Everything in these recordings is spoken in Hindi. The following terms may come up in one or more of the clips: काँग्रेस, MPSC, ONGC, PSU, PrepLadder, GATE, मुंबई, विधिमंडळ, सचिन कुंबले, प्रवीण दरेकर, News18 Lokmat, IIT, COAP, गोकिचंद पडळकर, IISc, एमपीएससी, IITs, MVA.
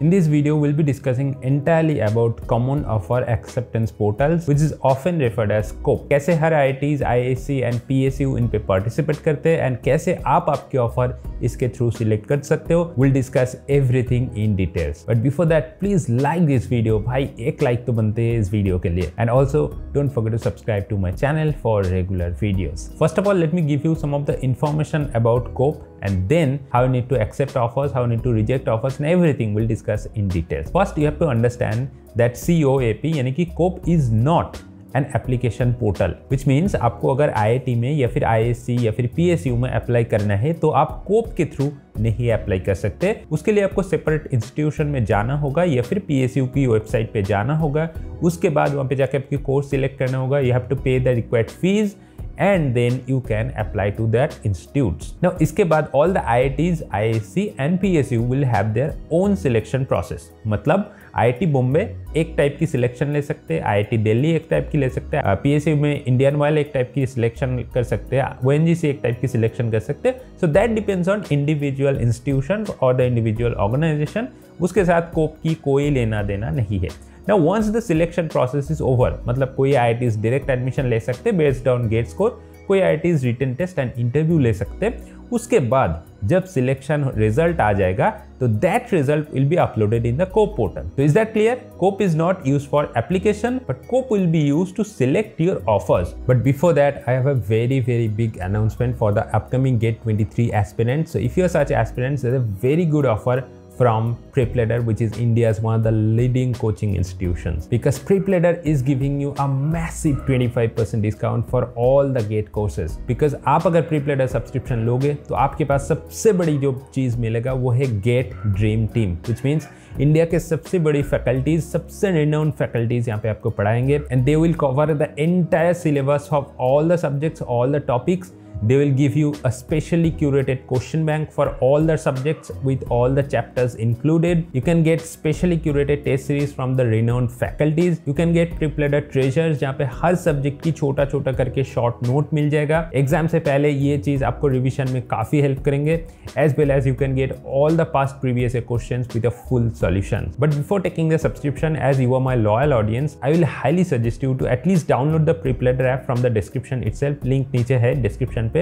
In this video, we'll be discussing entirely about Common Offer Acceptance Portals, which is often referred as COAP. कैसे हर IITs, IISc and PSU इन पे participate करते हैं and कैसे आप आपकी offer इसके through select कर सकते हो. We'll discuss everything in details. But before that, please like this video. भाई एक like तो बनते हैं इस video के लिए. And also don't forget to subscribe to my channel for regular videos. First of all, let me give you some of the information about COAP. And then how you need to accept offers, how you need to reject offers, and everything we'll discuss in details. First, you have to understand that COAP, यानी कि COAP is not an application portal, which means आपको अगर IIT में या फिर IISc या फिर PSU में अप्लाई करना है तो आप COAP के थ्रू नहीं अप्लाई कर सकते. उसके लिए आपको सेपरेट इंस्टीट्यूशन में जाना होगा या फिर PSU की वेबसाइट पे जाना होगा. उसके बाद वहाँ पे जाके आपकी कोर्स सिलेक्ट करना होगा. You have to pay the required fees. And then you can apply to that institutes. Now, इसके बाद all the IITs, IISc and PSU will have their own selection process. मतलब IIT बॉम्बे एक टाइप की सिलेक्शन ले सकते हैं, IIT दिल्ली एक टाइप की ले सकते हैं, PSU में इंडियन ऑयल एक टाइप की सिलेक्शन कर सकते हैं, ONGC एक टाइप की सिलेक्शन कर सकते हैं. So that depends on individual institution or the individual organization. उसके साथ COAP की कोई लेना देना नहीं है. Now once the selection process is over, मतलब कोई IITs direct admission ले सकते based on GATE score, कोई IITs written test and interview ले सकते. उसके बाद जब selection result आ जाएगा तो that result will be uploaded in the COAP portal. So is that clear? COAP is not used for application, but COAP will be used to select your offers. But before that, I have a very big announcement for the upcoming GATE 23 aspirants. So if you are such aspirants, there is a very good offer from PrepLadder, which is India's one of the leading coaching institutions, because PrepLadder is giving you a massive 25% discount for all the GATE courses. Because आप अगर PrepLadder सब्सक्रिप्शन लोगे तो आपके पास सबसे बड़ी जो चीज़ मिलेगा वो है GATE dream team, which means India के सबसे बड़ी फैकल्टीज, सबसे renowned फैकल्टीज यहाँ पे आपको पढ़ाएंगे and they will cover the entire syllabus of all the subjects, all the topics. They will give you a specially curated question bank for all the subjects with all the chapters included. You can get specially curated test series from the renowned faculties. You can get PrepLadder treasures जहाँ पे हर सब्जेक्ट की छोटा छोटा करके शॉर्ट नोट मिल जाएगा. एग्जाम से पहले ये चीज़ आपको रिविजन में काफ़ी हेल्प करेंगे. As well as you can get all the past previous question with a full solution. But before taking the subscription, as you are my loyal audience, I will highly suggest you to at least download the PrepLadder app from the description itself. Link नीचे है डिस्क्रिप्शन पे.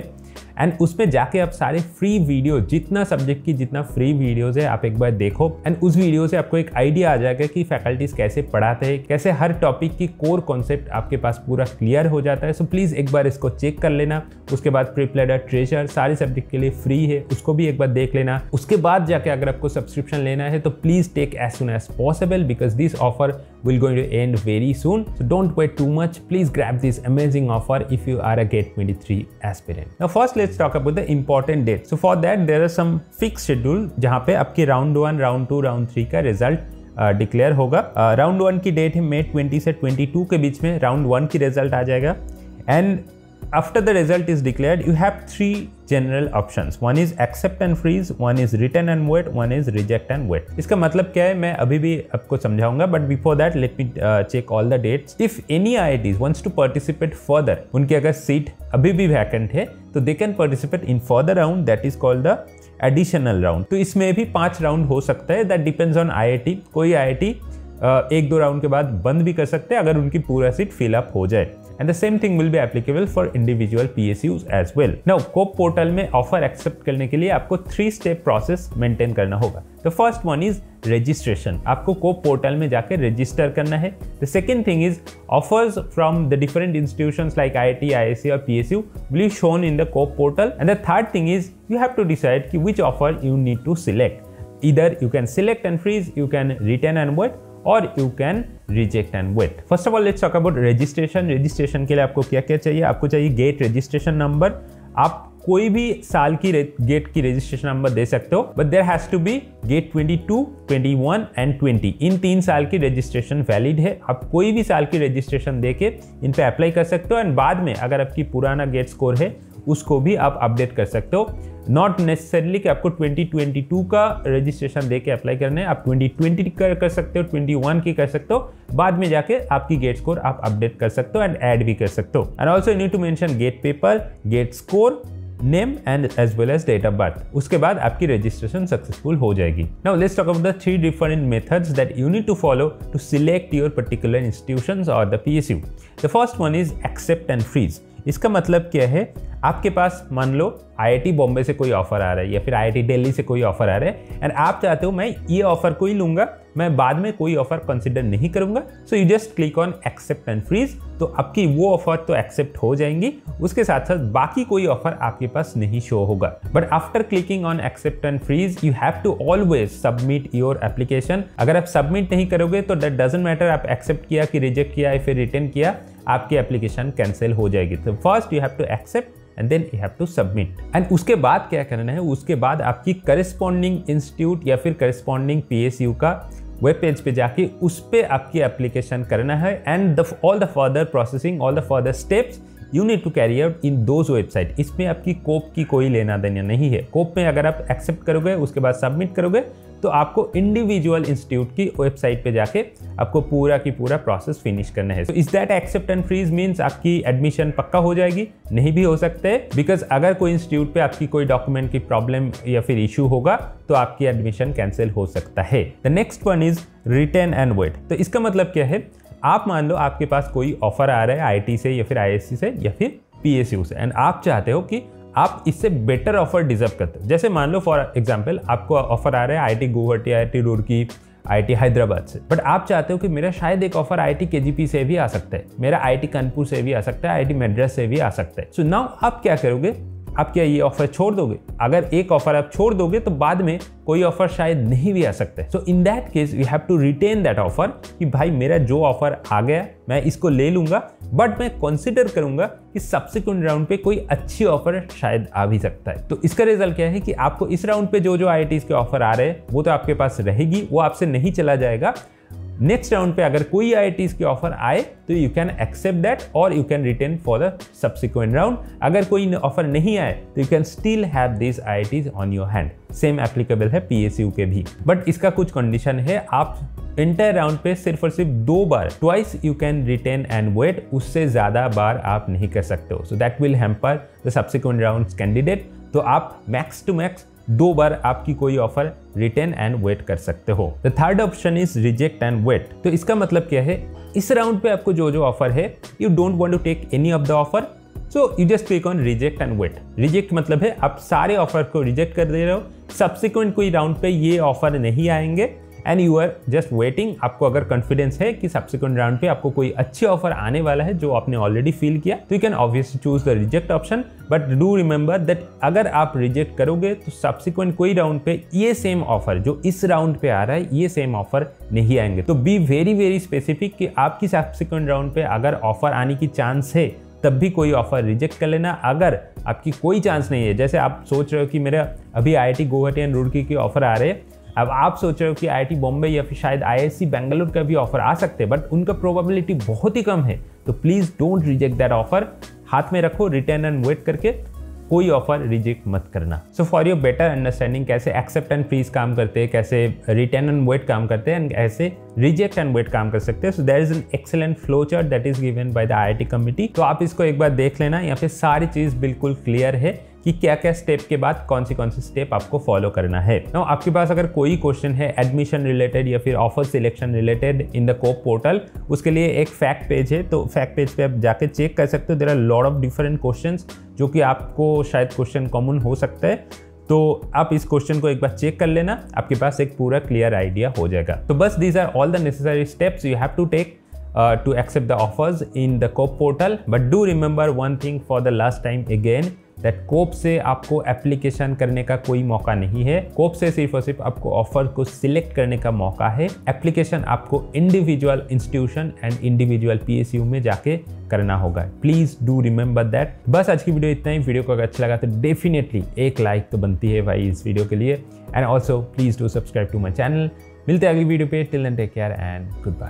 एंड उसमें जाके आप सारे फ्री वीडियो, जितना सब्जेक्ट की जितना फ्री वीडियोज है, आप एक बार देखो. एंड उस वीडियो से आपको एक आइडिया आ जाएगा कि फैकल्टीज कैसे पढ़ाते हैं, कैसे हर टॉपिक की कोर कॉन्सेप्ट आपके पास पूरा क्लियर हो जाता है. सो प्लीज़ एक बार इसको चेक कर लेना. उसके बाद PrepLadder ट्रेजर सारे सब्जेक्ट के लिए फ्री है, उसको भी एक बार देख लेना. उसके बाद जाके अगर आपको सब्सक्रिप्शन लेना है तो please take as soon as possible, because this offer will going to end very soon. So don't wait too much. Please grab this amazing offer if you are a GATE 23 aspirant. Now first let's talk about the important dates. So for that there are some fixed schedule जहाँ पे आपके round 1, round 2, round 3 का result declare होगा. Round 1 की date है May 20 से 22 के बीच में round 1 की result आ जाएगा. And after the result is declared, you have three general options. One is accept and freeze, one is return and wait, one is reject and wait. इसका मतलब क्या है मैं अभी भी आपको समझाऊंगा, but before that let me check all the dates. If any IITs wants to participate further, उनकी अगर seat अभी भी vacant है तो they can participate in further round, that is called the additional round. तो इसमें भी 5 round हो सकता है. That depends on IIT. कोई IIT एक दो round के बाद बंद भी कर सकते हैं अगर उनकी पूरा seat fill up हो जाए. And the same thing will be applicable for individual PSUs as well. Now, COAP portal में offer accept करने के लिए आपको 3-step process maintain करना होगा. The first one is registration. आपको COAP portal में जाके register करना है. The second thing is offers from the different institutions like IIT, IISc or PSU will be shown in the COAP portal. And the third thing is you have to decide कि which offer you need to select. Either you can select and freeze, you can return and wait, or you can reject and wait. First of all, let's talk about registration. Registration के लिए आपको क्या क्या चाहिए? आपको चाहिए GATE registration number. आप कोई भी साल की GATE की registration number दे सकते हो, but there has to be GATE 22, 21 and 20. इन 3 साल की registration valid है. आप कोई भी साल की registration देके इन पे apply कर सकते हो. एंड बाद में अगर आपकी पुराना GATE score है उसको भी आप अपडेट कर सकते हो. नॉट नेसेसरली कि आपको 2022 का रजिस्ट्रेशन देके अप्लाई करना है. आप 2020 कर सकते हो, 21 की कर सकते हो, बाद में जाके आपकी GATE स्कोर आप अपडेट कर सकते हो एंड ऐड भी कर सकते हो. And also you need to mention GATE paper, GATE score name and as well as date of birth. उसके बाद आपकी registration successful हो जाएगी. Now let's talk about the three different methods that you need to follow to select your particular institutions or the PSU. The first one is accept and freeze. इसका मतलब क्या है? आपके पास मान लो IIT बॉम्बे से कोई ऑफर आ रहा है या फिर IIT दिल्ली से कोई ऑफर आ रहा है एंड आप चाहते हो मैं ये ऑफर को ही लूँगा, मैं बाद में कोई ऑफर कंसिडर नहीं करूँगा, so you just click on accept and freeze. तो आपकी वो ऑफर तो एक्सेप्ट हो जाएंगी, उसके साथ साथ बाकी कोई ऑफर आपके पास नहीं शो होगा. But after clicking on accept and freeze you have to always submit your application. अगर आप सबमिट नहीं करोगे तो दैट डजंट मैटर आप एक्सेप्ट किया कि रिजेक्ट किया या फिर रिटर्न किया, आपकी एप्लीकेशन कैंसिल हो जाएगी. तो first you have to accept and then you have to submit. And उसके बाद क्या करना है, उसके बाद आपकी करेस्पॉन्डिंग इंस्टीट्यूट या फिर करेस्पॉन्डिंग PSU का वेब पेज पे जाके उस पर आपकी एप्लीकेशन करना है and all the further processing, all the further steps you need to carry out in those website. इसमें आपकी कोप की कोई लेना देना नहीं है. कोप में अगर आप एक्सेप्ट करोगे उसके बाद सबमिट करोगे तो आपको इंडिविजुअल इंस्टीट्यूट की वेबसाइट पे जाके आपको पूरा की पूरा प्रोसेस फिनिश करना है. So is that accept and freeze means आपकी एडमिशन पक्का हो जाएगी, नहीं भी हो सकता है, बिकॉज अगर कोई इंस्टीट्यूट पे आपकी कोई डॉक्यूमेंट की प्रॉब्लम या फिर इशू होगा तो आपकी एडमिशन कैंसिल हो सकता है. The next one is return and wait. तो इसका मतलब क्या है, आप मान लो आपके पास कोई ऑफर आ रहा है IIT से या फिर IISc से या फिर PSU से एंड आप चाहते हो कि आप इससे बेटर ऑफर डिजर्व करते हो. जैसे मान लो फॉर एग्जांपल आपको ऑफर आ रहा है IIT Guwahati, IIT Roorkee, IIT Hyderabad से, बट आप चाहते हो कि मेरा शायद एक ऑफर IIT KGP से भी आ सकता है, मेरा IIT कानपुर से भी आ सकता है, IIT मद्रास से भी आ सकता है. सो नाउ आप क्या करोगे, आप क्या ये ऑफर छोड़ दोगे? अगर एक ऑफर आप छोड़ दोगे तो बाद में कोई ऑफर शायद नहीं भी आ सकता है. So in that case you have to retain that offer कि भाई मेरा जो ऑफर आ गया मैं इसको ले लूँगा, बट मैं कंसिडर करूँगा कि सब्सिक्वेंट राउंड पे कोई अच्छी ऑफर शायद आ भी सकता है. तो इसका रिजल्ट क्या है कि आपको इस राउंड पे जो जो IITs के ऑफर आ रहे हैं वो तो आपके पास रहेगी, वो आपसे नहीं चला जाएगा. नेक्स्ट राउंड पे अगर कोई IITs के ऑफर आए तो यू कैन एक्सेप्ट दैट और you can return for the subsequent round. अगर कोई ऑफर नहीं आए तो you can still have this IITs on your hand. Same applicable है PSU के भी, बट इसका कुछ कंडीशन है. आप इंटर राउंड पे सिर्फ और सिर्फ 2 बार, twice you can retain and wait, उससे ज़्यादा बार आप नहीं कर सकते हो. So that will hamper the subsequent round candidate. तो आप मैक्स टू मैक्स 2 बार आपकी कोई ऑफर रिटेन एंड वेट कर सकते हो. The third option is reject and wait. तो इसका मतलब क्या है, इस राउंड पे आपको जो जो ऑफर है you don't want to take any of the offer, so you just click on reject and wait. Reject मतलब है आप सारे ऑफर को रिजेक्ट कर दे रहे हो, सब्सिक्वेंट कोई राउंड पे ये ऑफर नहीं आएंगे and you are just waiting. आपको अगर कॉन्फिडेंस है कि सब्सिक्वेंट राउंड पे आपको कोई अच्छी ऑफर आने वाला है जो आपने ऑलरेडी फील किया, तो you can obviously choose the reject option. But do remember that अगर आप रिजेक्ट करोगे तो सब्सिक्वेंट कोई राउंड पे ये सेम ऑफर जो इस राउंड पे आ रहा है ये सेम ऑफर नहीं आएंगे. तो बी वेरी वेरी स्पेसिफिक कि आपकी सब्सिक्वेंट राउंड पे अगर ऑफर आने की चांस है तब भी कोई ऑफर रिजेक्ट कर लेना. अगर आपकी कोई चांस नहीं है, जैसे आप सोच रहे हो कि मेरा अभी IIT गुवाहाटी एंड रुड़की के ऑफर आ रहे हैं, अब आप सोच रहे हो कि IIT बॉम्बे या फिर शायद IISc बेंगलोर का भी ऑफर आ सकते हैं, बट उनका प्रोबेबिलिटी बहुत ही कम है, तो please don't reject that offer. हाथ में रखो रिटर्न एंड वेट करके, कोई ऑफर रिजेक्ट मत करना. So for your better understanding कैसे एक्सेप्ट एंड फ्रीज काम करते हैं, कैसे रिटर्न एंड वेट काम करते हैं एंड कैसे रिजेक्ट एंड वेट काम कर सकते हैं, so there is an excellent flow chart that is given by the IIT committee. तो आप इसको एक बार देख लेना, यहाँ पे सारी चीज़ बिल्कुल क्लियर है कि क्या क्या स्टेप के बाद कौन सी स्टेप आपको फॉलो करना है. Now, आपके पास अगर कोई क्वेश्चन है एडमिशन रिलेटेड या फिर offer selection related in the COAP portal, उसके लिए एक फैक्ट पेज है, तो फैक्ट पेज पे आप जाके चेक कर सकते हो. There are lot of different questions जो कि आपको शायद क्वेश्चन कॉमन हो सकता है, तो आप इस क्वेश्चन को एक बार चेक कर लेना, आपके पास एक पूरा क्लियर आइडिया हो जाएगा. तो बस these are all the necessary steps you have to take to accept the offers in the COAP portal. But do remember one thing for the last time again that COAP से आपको application करने का कोई मौका नहीं है. COAP से सिर्फ और सिर्फ आपको offer को select करने का मौका है. Application आपको individual institution and individual PSU में जाके करना होगा. Please do remember that. बस आज की वीडियो इतना ही. वीडियो को अगर अच्छा लगा तो डेफिनेटली एक लाइक तो बनती है भाई इस वीडियो के लिए. And also please do subscribe to my channel. मिलते हैं अगली video Till then, take care and goodbye.